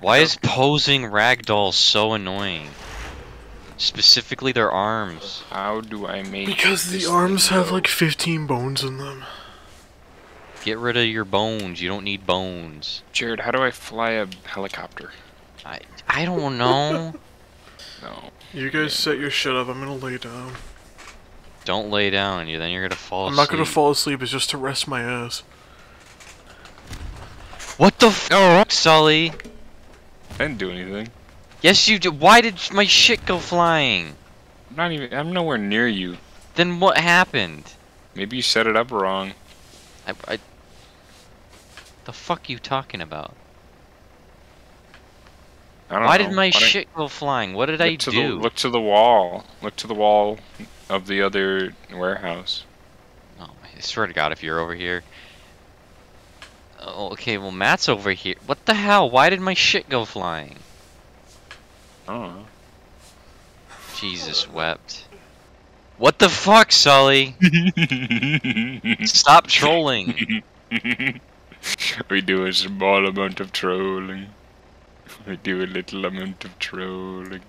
Why is posing ragdoll so annoying? Specifically their arms. How do I make Because the arms have like 15 bones in them. Get rid of your bones. You don't need bones. Jared, how do I fly a helicopter? I don't know. No. You guys set your shit up. I'm gonna lay down. Don't lay down. Then you're gonna fall asleep. I'm not gonna fall asleep. It's just to rest my ass. What the f- Oh, Sully! I didn't do anything. Yes, you did. Why did my shit go flying? I'm not even. I'm nowhere near you. Then what happened? Maybe you set it up wrong. The fuck you talking about? I don't know. Why did my shit go flying? What did I do? Look to the wall. Look to the wall of the other warehouse. Oh, I swear to God, if you're over here. Oh, okay, well Matt's over here. What the hell? Why did my shit go flying? I don't know. Jesus wept. What the fuck, Sully? Stop trolling. We do a small amount of trolling. We do a little amount of trolling.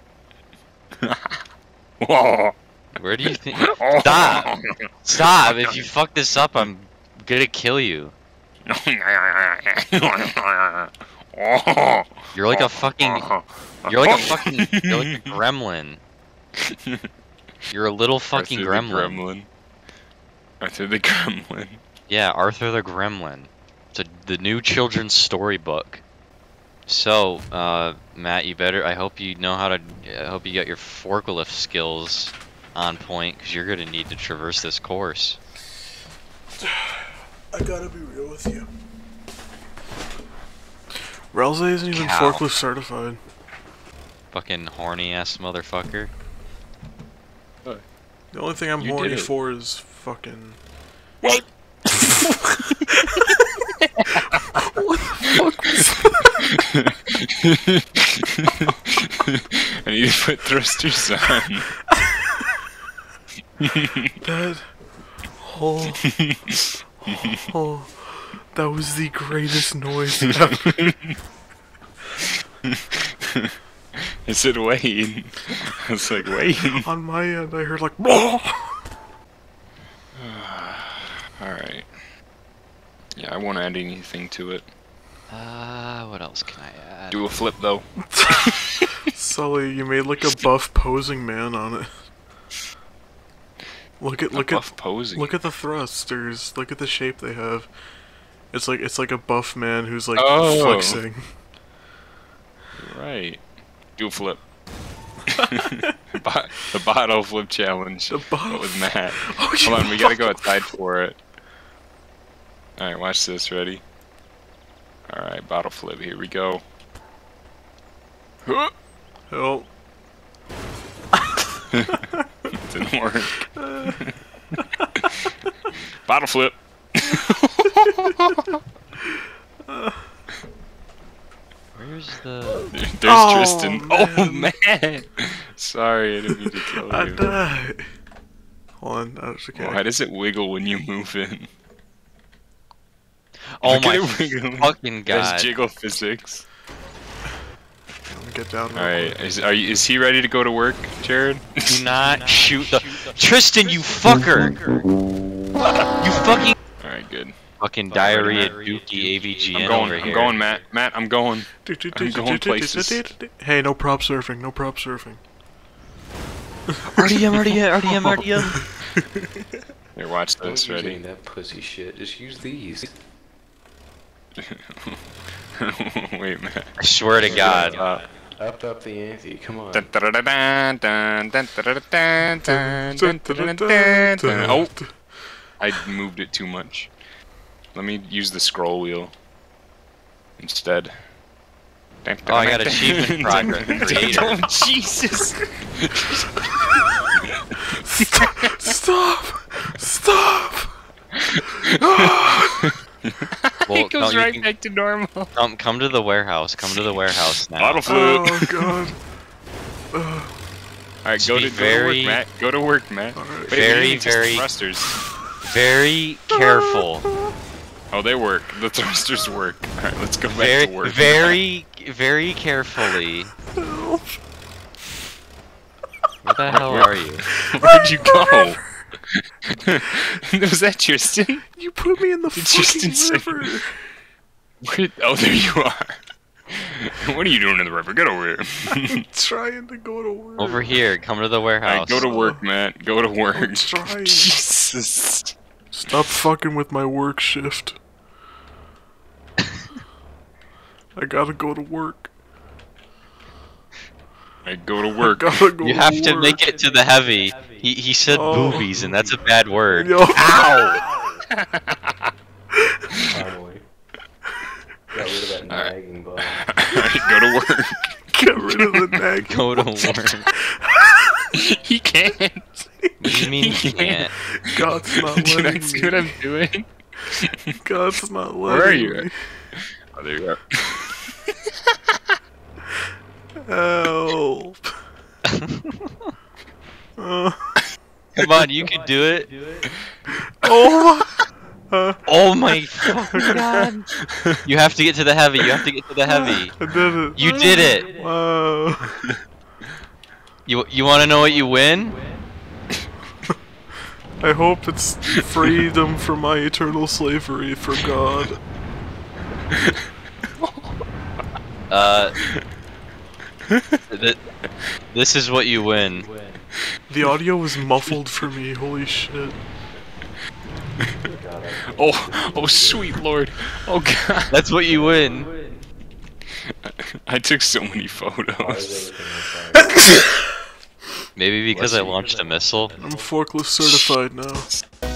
Whoa. Where do you think? Stop! Stop! If you fuck this up, I'm gonna kill you. You're like a fucking. You're like a fucking. You're like a gremlin. You're a little fucking gremlin. Arthur the Gremlin. Yeah, Arthur the Gremlin. It's the new children's storybook. So, Matt, you better. I hope you know how to. I hope you got your forklift skills on point, because you're gonna need to traverse this course. I gotta be real with you. Ralsei isn't even forklift certified. Fucking horny ass motherfucker. The only thing I'm horny for is fucking. What? What the fuck? I need to put thrusters on. Oh, that was the greatest noise ever. I said Wayne. I was like, Wayne. On my end, I heard like, Alright. Yeah, I won't add anything to it. What else can I add? Do a flip, though. Sully, you made like a buff posing man on it. Look at the thrusters. Look at the shape they have. It's like a buff man who's like flexing. Right. Do flip. The bottle flip challenge. What was Matt? Oh, hold on, we gotta go outside for it. All right, watch this. Ready? All right, bottle flip. Here we go. Help. It didn't work. Bottle flip. Where's the... There's Tristan. Man. Oh, man! Sorry, I didn't mean to kill you. I died. Hold on, I was okay. Why does it wiggle when you move in? Oh my fucking God. There's jiggle physics. Get down. All right, is he ready to go to work, Jared? Do not shoot the Tristan, you fucker! You fucking. All right, good. Fucking diarrhea, dookie, AVGN over here. I'm going, Matt. Matt, I'm going. I'm going places. Hey, no prop surfing. No prop surfing. RDM. Here, watch this. Ready? That pussy shit. Just use these. Wait, Matt. I swear to God. Up the ante, come on. Oh, I moved it too much. Let me use the scroll wheel instead. Oh, I got achievement progress. Oh, Jesus! Stop! Well, it goes right back to normal. Come to the warehouse. Come to the warehouse now. Bottle flute. Oh God. All right, go to work, Matt. Go to work, Matt. Right. Very, very careful Oh, they work. The thrusters work. All right, let's go back to work. Very, very carefully. Where the hell are you? Where'd you go? Was that Tristan? You put me in the fucking river. Oh, there you are. What are you doing in the river? Get over here. I'm trying to go to work. Over here. Come to the warehouse. Right, go to work, Matt. Go to work. I'm trying. Jesus. Stop fucking with my work shift. I gotta go to work. I go to work. You have to make it to the heavy. He said boobies, and that's a bad word. Yo. Ow! Finally. Got rid of that nagging bone. Alright, go to work. Get rid of the nagging bone. Go to work. He can't. What do you mean he can't? God's not letting me. Do you see what I'm doing? God's not letting me. Where are you? Oh, there you are. Help. Come on, you can do it. Oh, oh my fucking god. You have to get to the heavy. You have to get to the heavy. I did it. You did it. Whoa. You want to know what you win? I hope it's freedom from my eternal slavery for God. This is what you win. The audio was muffled for me, holy shit. Oh sweet lord. Oh god. That's what you win. I took so many photos. Maybe because I launched a missile. I'm forklift certified now.